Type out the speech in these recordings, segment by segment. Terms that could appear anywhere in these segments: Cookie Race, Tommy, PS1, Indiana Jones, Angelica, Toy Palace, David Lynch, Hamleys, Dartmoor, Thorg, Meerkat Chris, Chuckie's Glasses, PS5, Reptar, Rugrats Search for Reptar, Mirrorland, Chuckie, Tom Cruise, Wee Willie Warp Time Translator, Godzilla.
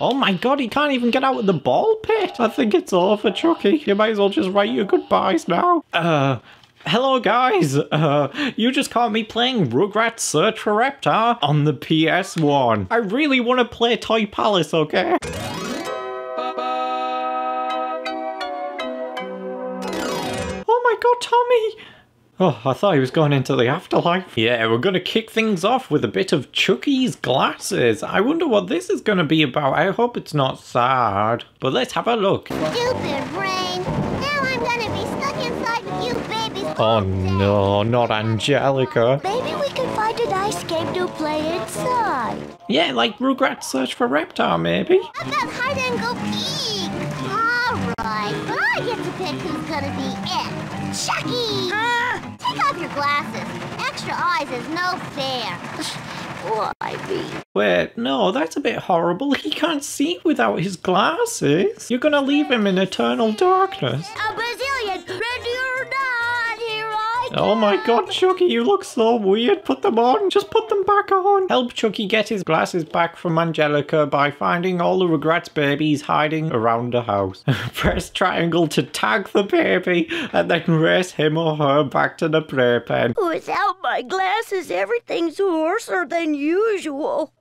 Oh my god, he can't even get out of the ball pit. I think it's all for Chuckie. You might as well just write your goodbyes now. Hello guys, you just caught me playing Rugrats Search for Reptar on the PS1. I really want to play Toy Palace, okay? Oh my god, Tommy! Oh, I thought he was going into the afterlife. Yeah, we're going to kick things off with a bit of Chuckie's Glasses. I wonder what this is going to be about. I hope it's not sad. But let's have a look. Stupid brain. Now I'm going to be stuck inside with you babies. Oh no, not Angelica. Maybe we can find a nice game to play inside. Yeah, like Rugrats Search for Reptar, maybe. How about hide and go peek? Alright, but I get to pick who's going to be it. Chuckie! Take off your glasses. Extra eyes is no fair. Why? Wait, no, that's a bit horrible. He can't see without his glasses. You're gonna leave him in eternal darkness. A bazillion, ready or not, here I come. Oh my god, Chuckie, you look so weird. Put them on. Just put them back on. Help Chuckie get his glasses back from Angelica by finding all the Rugrats babies hiding around the house. Press triangle to tag the baby and then race him or her back to the playpen. Without my glasses, everything's worser than usual.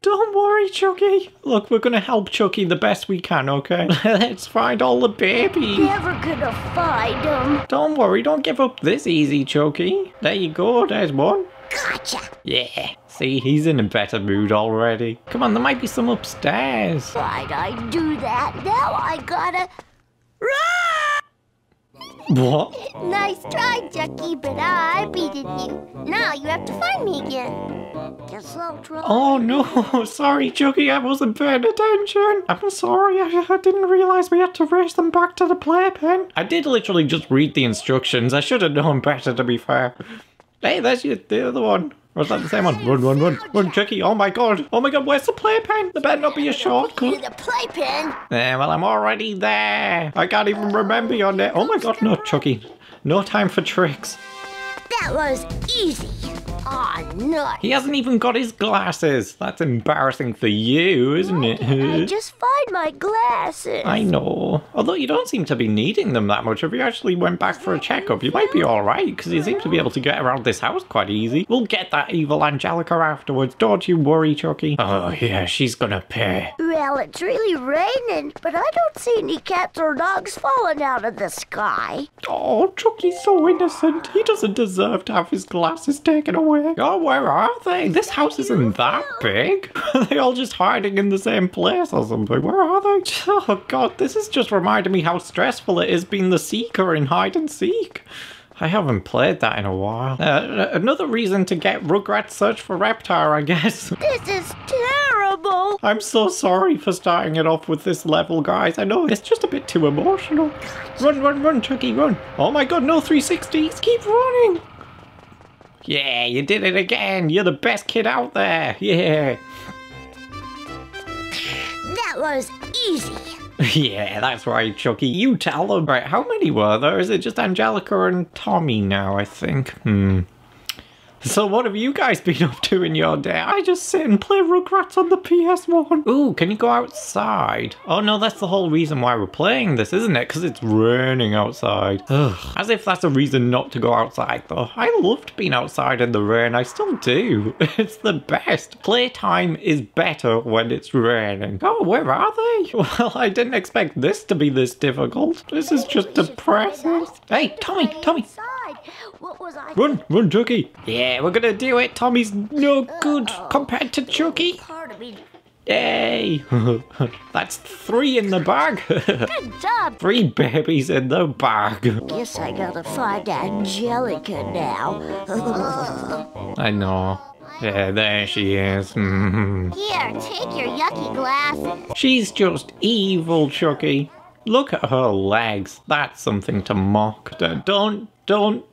Don't worry, Chuckie. Look, we're gonna help Chuckie the best we can, okay? Let's find all the babies. Never gonna find them. Don't worry, don't give up this easy, Chuckie. There you go, there's one. Gotcha. Yeah. See, he's in a better mood already. Come on, there might be some upstairs. Why'd I do that? Now I gotta... Run! What? Nice try, Chuckie, but I beaten you. Now you have to find me again. Oh no, sorry Chuckie, I wasn't paying attention. I'm sorry, I didn't realise we had to race them back to the playpen. I did literally just read the instructions. I should have known better, to be fair. Hey, there's the other one. Or is that the same one? Run, run, run. Run, Chuckie. Oh my god. Oh my god, where's the playpen? There better not be a shortcut. The playpen? Well, I'm already there. I can't even remember your name. Oh my god, no, Chuckie. No time for tricks. That was easy. Oh, no. He hasn't even got his glasses. That's embarrassing for you, isn't it? I just find my glasses. I know. Although you don't seem to be needing them that much. If you actually went back for a checkup, you might be all right, because you seem to be able to get around this house quite easy. We'll get that evil Angelica afterwards. Don't you worry, Chuckie. Oh, yeah, she's gonna pay. Well, it's really raining, but I don't see any cats or dogs falling out of the sky. Oh, Chuckie's so innocent. He doesn't deserve to have his glasses taken away. Oh, where are they? This house isn't that big. Are they all just hiding in the same place or something? Where are they? Oh god, this is just reminding me how stressful it is being the seeker in hide and seek. I haven't played that in a while. Another reason to get Rugrats Search for Reptar, I guess. This is terrible. I'm so sorry for starting it off with this level, guys. I know it's just a bit too emotional. Run, run, run, Chuckie, run. Oh my god, no 360s. Keep running. Yeah, you did it again. You're the best kid out there. Yeah. That was easy. Yeah, that's right, Chuckie. You tell them. Right, how many were there? Is it just Angelica and Tommy now, I think? So what have you guys been up to in your day? I just sit and play Rugrats on the PS1. Ooh, can you go outside? Oh no, that's the whole reason why we're playing this, isn't it? Because it's raining outside. Ugh. As if that's a reason not to go outside, though. I loved being outside in the rain. I still do. It's the best. Playtime is better when it's raining. Oh, where are they? Well, I didn't expect this to be this difficult. This is just depressing. Hey, Tommy, Tommy. What was I? Run, run, Chuckie. Yeah, we're gonna do it. Tommy's no good compared to Chuckie. Yay! That's 3 in the bag. Good job. 3 babies in the bag. Guess I gotta find Angelica now. I know. Yeah, there she is. Here, take your yucky glasses. She's just evil, Chuckie. Look at her legs. That's something to mock. Don't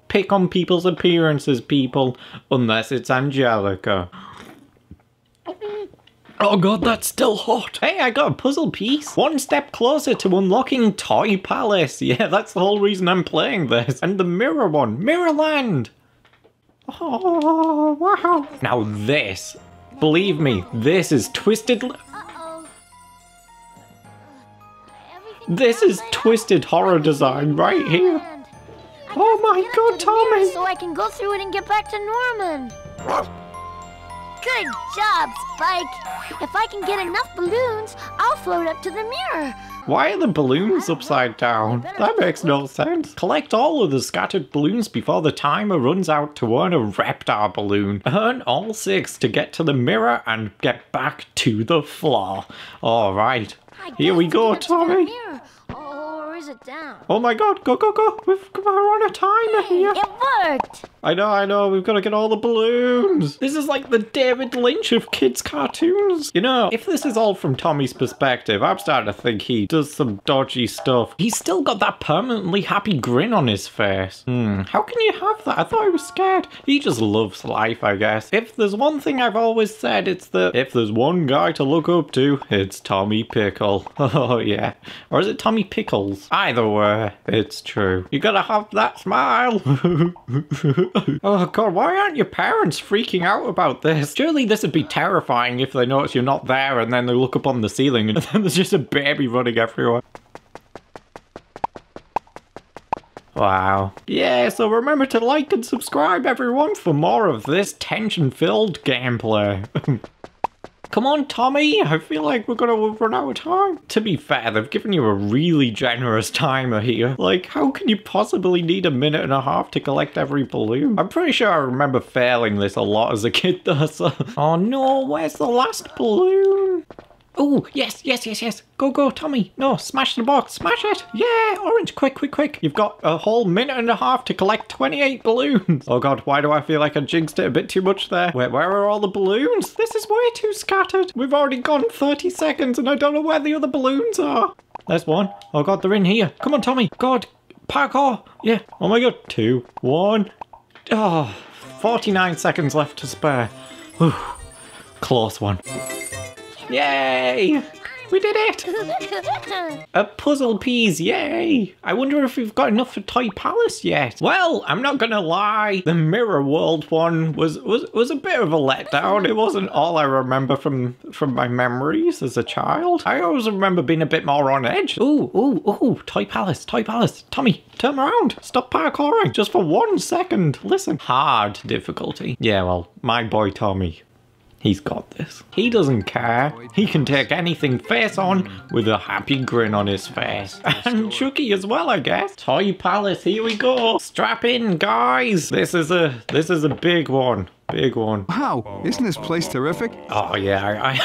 pick on people's appearances, people, unless it's Angelica. Oh god, that's still hot. Hey, I got a puzzle piece. 1 step closer to unlocking Toy Palace. Yeah, that's the whole reason I'm playing this. And the mirror one, Mirrorland. Oh, wow. Now this Believe me, this is twisted... This is twisted horror design right here. Oh my god, Tommy! So I can go through it and get back to Norman. Good job, Spike. If I can get enough balloons, I'll float up to the mirror. Why are the balloons upside down? That makes no sense. Collect all of the scattered balloons before the timer runs out to earn a Reptar balloon. Earn all 6 to get to the mirror and get back to the floor. Alright, here we go, Tommy. Or is it down? Oh my god, go, go, go. We're on a timer here. It worked. I know, we've got to get all the balloons. This is like the David Lynch of kids' cartoons. You know, if this is all from Tommy's perspective, I'm starting to think he does some dodgy stuff. He's still got that permanently happy grin on his face. How can you have that? I thought he was scared. He just loves life, I guess. If there's one thing I've always said, it's that if there's one guy to look up to, it's Tommy Pickle. Oh yeah. Or is it Tommy Pickles? Either way, it's true. You gotta have that smile. Oh god, why aren't your parents freaking out about this? Surely this would be terrifying if they notice you're not there and then they look up on the ceiling and then there's just a baby running everywhere. Wow. Yeah, so remember to like and subscribe everyone for more of this tension-filled gameplay. Come on, Tommy, I feel like we're gonna run out of time. To be fair, they've given you a really generous timer here. Like, how can you possibly need a minute and a half to collect every balloon? I'm pretty sure I remember failing this a lot as a kid though, so... Oh no, where's the last balloon? Oh, yes. Go, go, Tommy. No, smash the box, smash it. Yeah, orange, quick. You've got a whole minute and a half to collect 28 balloons. Oh god, why do I feel like I jinxed it a bit too much there? Wait, where are all the balloons? This is way too scattered. We've already gone 30 seconds and I don't know where the other balloons are. There's one. Oh god, they're in here. Come on, Tommy. God, parkour. Yeah. Oh my god, 2, 1. Oh, 49 seconds left to spare. Whew. Close one. Yay! We did it! A puzzle piece, yay! I wonder if we've got enough for Toy Palace yet. Well, I'm not gonna lie, the Mirror World one was a bit of a letdown. It wasn't all I remember from my memories as a child. I always remember being a bit more on edge. Ooh, Toy Palace. Tommy, turn around, stop parkouring just for 1 second. Listen, hard difficulty. Yeah, well, my boy Tommy. He's got this. He doesn't care. He can take anything face on with a happy grin on his face. And Chuckie as well, I guess. Toy Palace, here we go. Strap in, guys. This is a big one. Wow, isn't this place terrific? Oh yeah,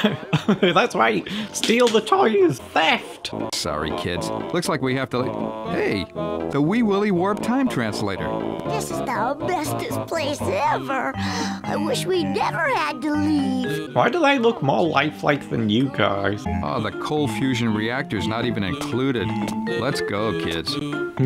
that's right. Steal the toys. Theft. Sorry, kids. Looks like we have to... Hey, the Wee Willie Warp Time Translator. This is the bestest place ever. I wish we never had to leave. Why do they look more lifelike than you guys? Oh, the coal fusion reactor's not even included. Let's go, kids.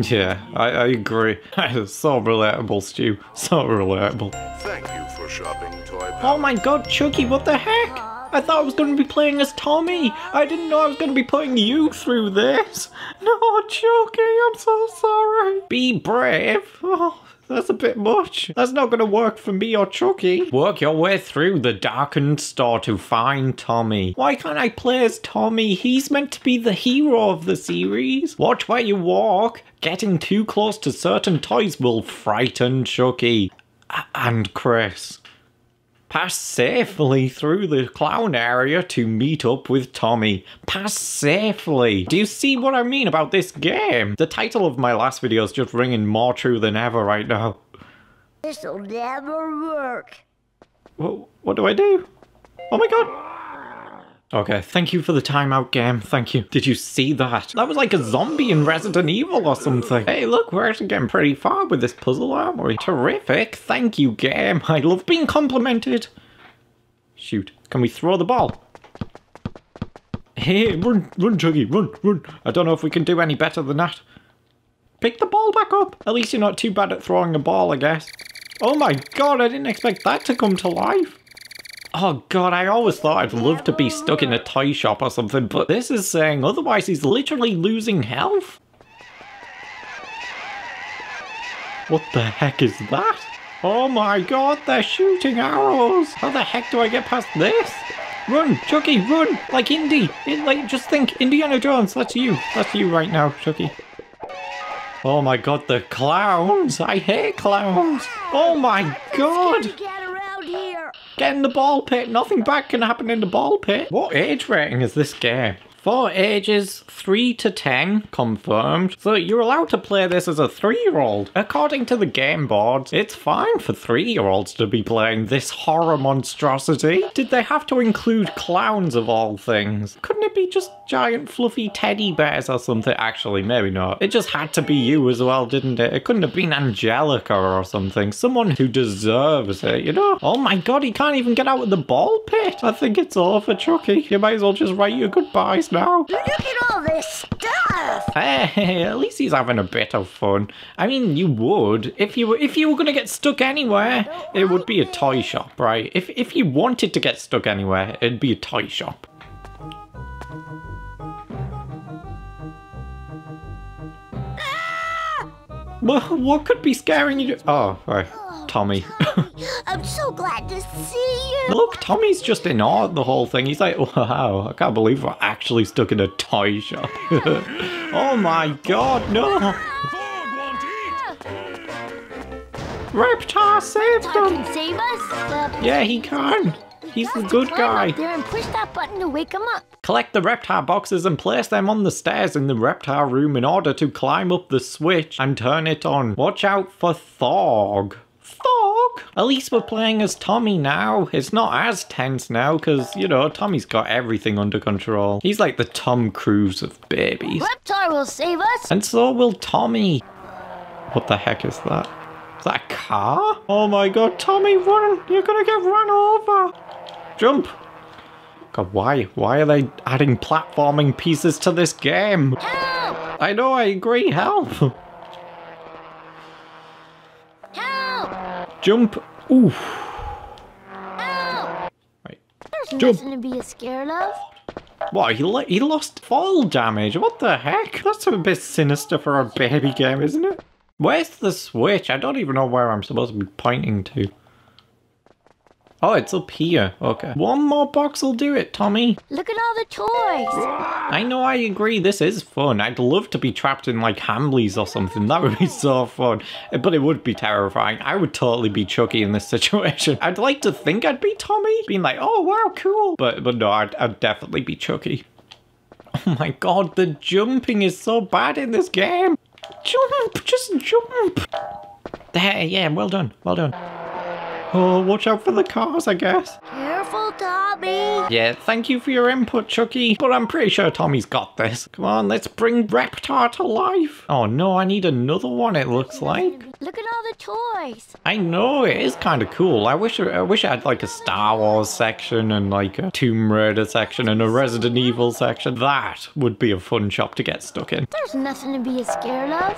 Yeah, I agree. So relatable, Stu. So relatable. Thank you for shopping, Toy Palace. Oh my god, Chuckie, what the heck? I thought I was going to be playing as Tommy. I didn't know I was going to be putting you through this. No, Chuckie, I'm so sorry. Be brave. Oh. That's a bit much. That's not going to work for me or Chuckie. Work your way through the darkened store to find Tommy. Why can't I play as Tommy? He's meant to be the hero of the series. Watch where you walk. Getting too close to certain toys will frighten Chuckie. And Chris. Pass safely through the clown area to meet up with Tommy. Pass safely. Do you see what I mean about this game? The title of my last video is just ringing more true than ever right now. This'll never work. What do I do? Oh my god. Okay, thank you for the timeout game. Thank you. Did you see that? That was like a zombie in Resident Evil or something. Hey, look, we're actually getting pretty far with this puzzle, aren't we? Terrific. Thank you, game. I love being complimented. Shoot. Can we throw the ball? Hey, run, Chuckie, run. I don't know if we can do any better than that. Pick the ball back up. At least you're not too bad at throwing a ball, I guess. Oh my god, I didn't expect that to come to life. Oh god, I always thought I'd love to be stuck in a toy shop or something, but this is saying otherwise he's literally losing health. What the heck is that? Oh my god, they're shooting arrows! How the heck do I get past this? Run, Chuckie, run! Like Indy! Like, just think, Indiana Jones, that's you. That's you right now, Chuckie. Oh my god, the clowns! I hate clowns! Oh my god! Get in the ball pit! Nothing bad can happen in the ball pit! What age rating is this game? For ages 3 to 10, confirmed. So you're allowed to play this as a 3-year-old. According to the game boards, it's fine for 3-year-olds to be playing this horror monstrosity. Did they have to include clowns of all things? Couldn't it be just giant fluffy teddy bears or something? Actually, maybe not. It just had to be you as well, didn't it? It couldn't have been Angelica or something. Someone who deserves it, you know? Oh my god, he can't even get out of the ball pit. I think it's over, Chuckie. You might as well just write your goodbyes now. Look at all this stuff! Hey, at least he's having a bit of fun. I mean, you would. If you were gonna get stuck anywhere, it would be a toy shop, right? If you wanted to get stuck anywhere, it'd be a toy shop. Ah! What could be scaring you? Oh, right. Tommy. I'm so glad to see you. Look, Tommy's just in awe at the whole thing. He's like, wow, I can't believe we're actually stuck in a toy shop. Oh my god, no. Reptar saved him. Save us? Yeah, he can. He's the good guy. Up there and push that button to wake him up. Collect the Reptar boxes and place them on the stairs in the Reptar room in order to climb up the switch and turn it on. Watch out for Thorg. Thorg! At least we're playing as Tommy now. It's not as tense now because, you know, Tommy's got everything under control. He's like the Tom Cruise of babies. Reptar will save us. And so will Tommy. What the heck is that? Is that a car? Oh my god, Tommy, run! You're gonna get run over! Jump! God, why are they adding platforming pieces to this game? Help! I know, I agree, help! Jump! Ooh! Ow. Right. There's jump. Nothing to be scared of. What? He lost fall damage. What the heck? That's a bit sinister for a baby game, isn't it? Where's the switch? I don't even know where I'm supposed to be pointing to. Oh, it's up here. Okay. One more box will do it, Tommy. Look at all the toys. I know, I agree. This is fun. I'd love to be trapped in like Hamleys or something. That would be so fun. But it would be terrifying. I would totally be Chuckie in this situation. I'd like to think I'd be Tommy. Being like, oh, wow, cool. But no, I'd definitely be Chuckie. Oh my god, the jumping is so bad in this game. Jump, just jump. There, yeah, well done, well done. Oh, watch out for the cars, I guess. Careful, Tommy. Yeah, thank you for your input, Chuckie. But I'm pretty sure Tommy's got this. Come on, let's bring Reptar to life. Oh no, I need another one, it looks like. Look at all the toys. I know, it is kind of cool. I wish I had like a Star Wars section and like a Tomb Raider section and a Resident Evil section. That would be a fun shop to get stuck in. There's nothing to be scared of.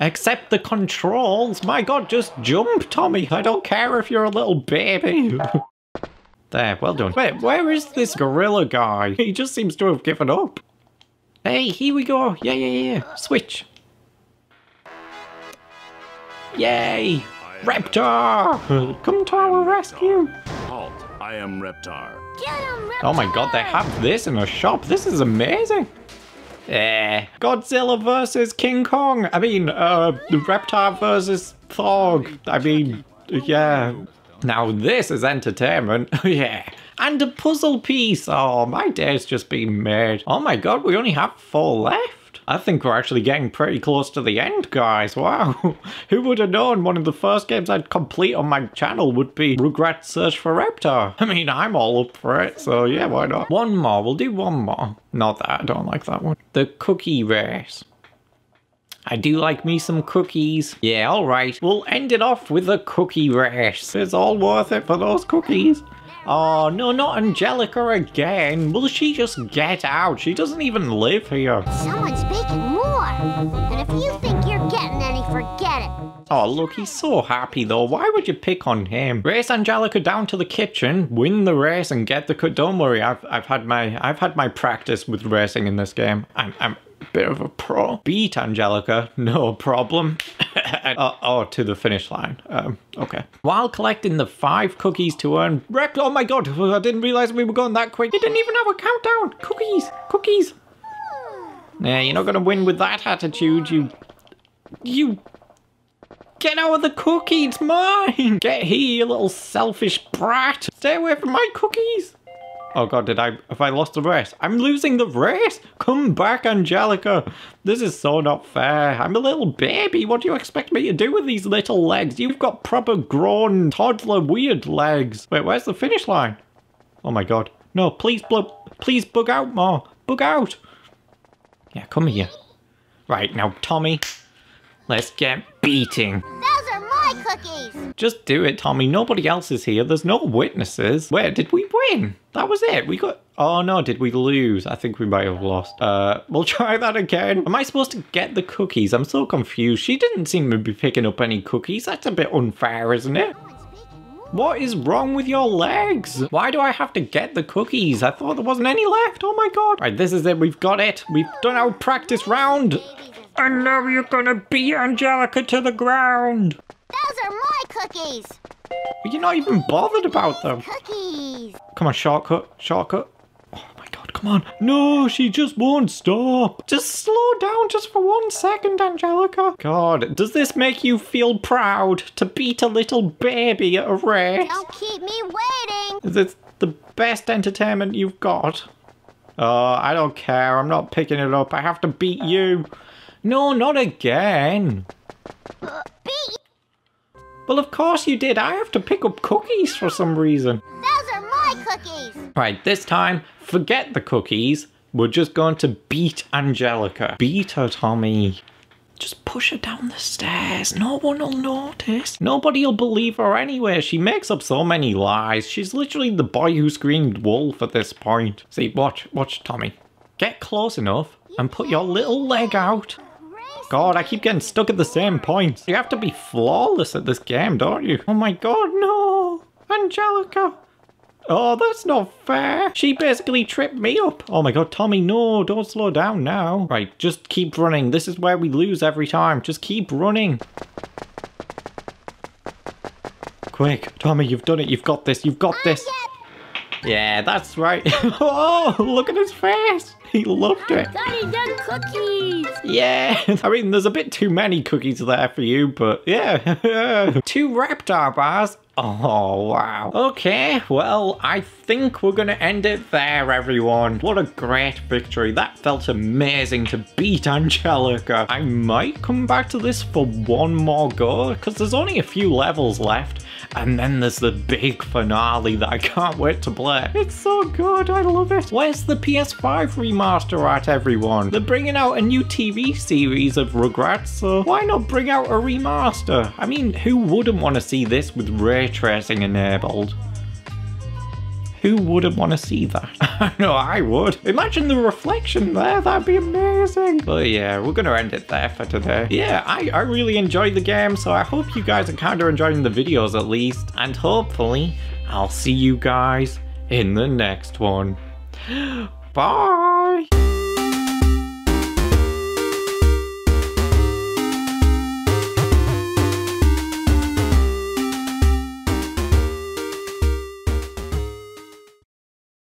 Accept the controls. My god, just jump, Tommy. I don't care if you're a little baby. There, well done. Wait, where is this gorilla guy? He just seems to have given up. Hey, here we go. Yeah, yeah, yeah. Switch. Yay. Reptar. Come to our rescue. Halt. I am Reptar. Get him, Reptar. Oh my god, they have this in a shop. This is amazing. Eh. Godzilla versus King Kong. I mean, Reptar versus Thorg. I mean, yeah. Now this is entertainment. Yeah. And a puzzle piece. Oh, my day's just been made. Oh my god, we only have 4 left. I think we're actually getting pretty close to the end, guys. Wow. Who would have known one of the first games I'd complete on my channel would be Rugrats Search for Reptar? I mean, I'm all up for it, so yeah, why not? One more. We'll do one more. Not that. I don't like that one. The Cookie Race. I do like me some cookies. Yeah, alright. We'll end it off with a Cookie Race. It's all worth it for those cookies. Oh, no, not Angelica again. Will she just get out? She doesn't even live here. Someone's making more. And if you think you're getting any, forget it. Oh, look, he's so happy, though. Why would you pick on him? Race Angelica down to the kitchen, win the race, and get the... Don't worry, I've had my practice with racing in this game. I'm bit of a pro. Beat Angelica, no problem. Oh, to the finish line. Okay. While collecting the 5 cookies to earn Reptar, oh my god, I didn't realize we were going that quick. You didn't even have a countdown. Cookies, cookies. Nah, you're not gonna win with that attitude, you. Get out of the cookie, it's mine! Get here, you little selfish brat! Stay away from my cookies! Oh god, have I lost the race? I'm losing the race! Come back, Angelica! This is so not fair. I'm a little baby, what do you expect me to do with these little legs? You've got proper grown, toddler, weird legs. Wait, where's the finish line? Oh my god. No, please bug out more. Bug out! Yeah, come here. Right, now Tommy, let's get beating. Those are my cookies! Just do it, Tommy. Nobody else is here. There's no witnesses. Wait, did we win? That was it. We got... Oh no, did we lose? I think we might have lost. We'll try that again. Am I supposed to get the cookies? I'm so confused. She didn't seem to be picking up any cookies. That's a bit unfair, isn't it? What is wrong with your legs? Why do I have to get the cookies? I thought there wasn't any left. Oh my god. Right, this is it. We've got it. We've done our practice round. And now you're gonna beat Angelica to the ground. Those are my cookies. But you're not even bothered about them. Cookies. Come on, shortcut, shortcut. Oh my god, come on. No, she just won't stop. Just slow down just for 1 second, Angelica. God, does this make you feel proud to beat a little baby at a race? Don't keep me waiting. Is this the best entertainment you've got? I don't care. I'm not picking it up. I have to beat you. No, not again. Well, of course you did. I have to pick up cookies for some reason. Those are my cookies. Right, this time, forget the cookies. We're just going to beat Angelica. Beat her, Tommy. Just push her down the stairs. No one will notice. Nobody will believe her anyway. She makes up so many lies. She's literally the boy who screamed wolf at this point. See, watch Tommy. Get close enough and put your little leg out. God, I keep getting stuck at the same points. You have to be flawless at this game, don't you? Oh my god, no! Angelica! Oh, that's not fair. She basically tripped me up. Oh my god, Tommy, no, don't slow down now. Right, just keep running. This is where we lose every time. Just keep running. Quick, Tommy, you've done it. You've got this. You've got this. Yeah, that's right. Oh, look at his face. He loved it. Daddy done cookies. Yeah. I mean, there's a bit too many cookies there for you, but yeah. 2 Reptar bars. Oh, wow. Okay, well, I think we're going to end it there, everyone. What a great victory. That felt amazing to beat Angelica. I might come back to this for 1 more go, because there's only a few levels left. And then there's the big finale that I can't wait to play. It's so good. I love it. Where's the PS5 remaster at, everyone? They're bringing out a new TV series of Rugrats, so why not bring out a remaster? I mean, who wouldn't want to see this with ray tracing enabled? Who wouldn't want to see that? No, I would. Imagine the reflection there. That'd be amazing. But yeah, we're going to end it there for today. Yeah, I really enjoyed the game. So I hope you guys are kind of enjoying the videos at least. And hopefully I'll see you guys in the next one. Bye.